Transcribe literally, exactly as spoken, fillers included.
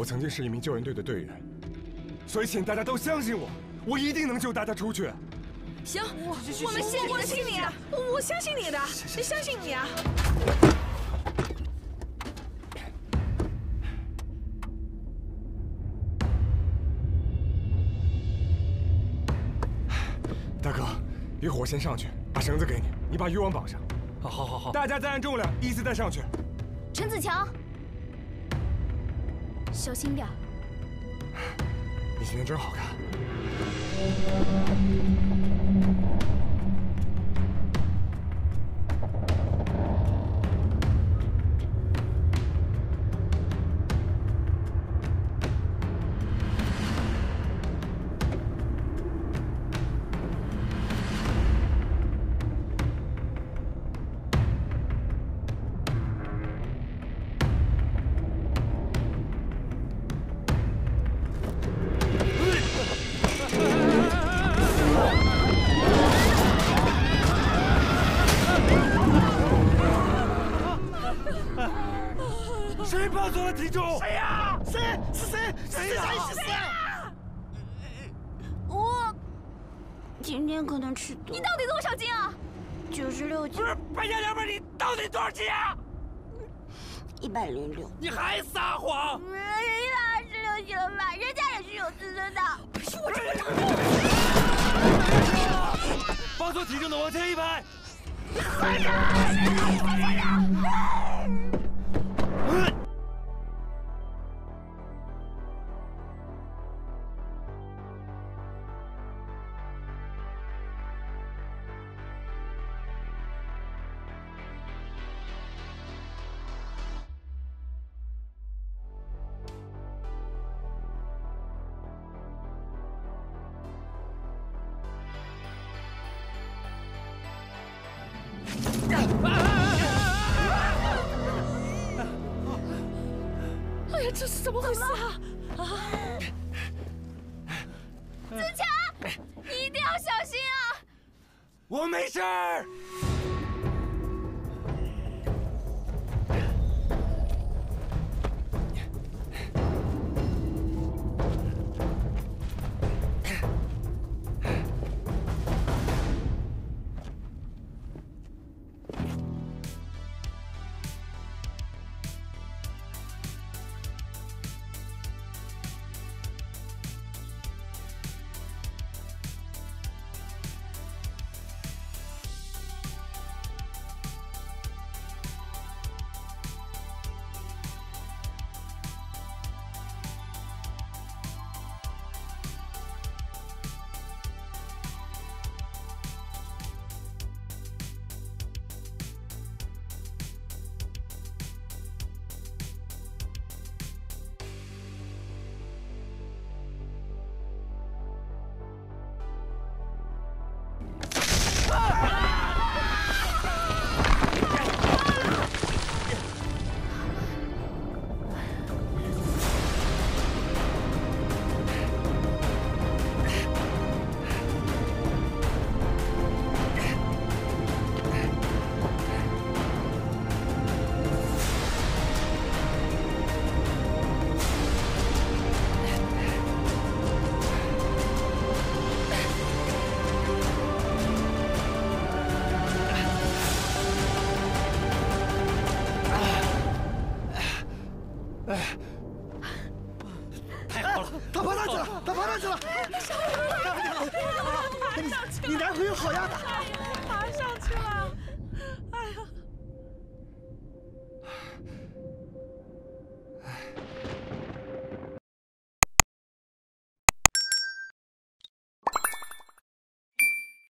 我曾经是一名救援队的队员，所以请大家都相信我，我一定能救大家出去。行，我我们信你的，信你的，我相信你的，相信你啊！大哥，渔火先上去，把绳子给你，你把渔网绑上。好，好，好，好。大家再按重量，依次再上去。陈子强，小心点。你今天真好看。 一百零六，你还撒谎！人家二十六斤了吧？人家也是有自尊的。我这个……放松体重的往前一拍。快点！快点！这是怎么回事啊！啊！子强，你一定要小心啊！我没事儿。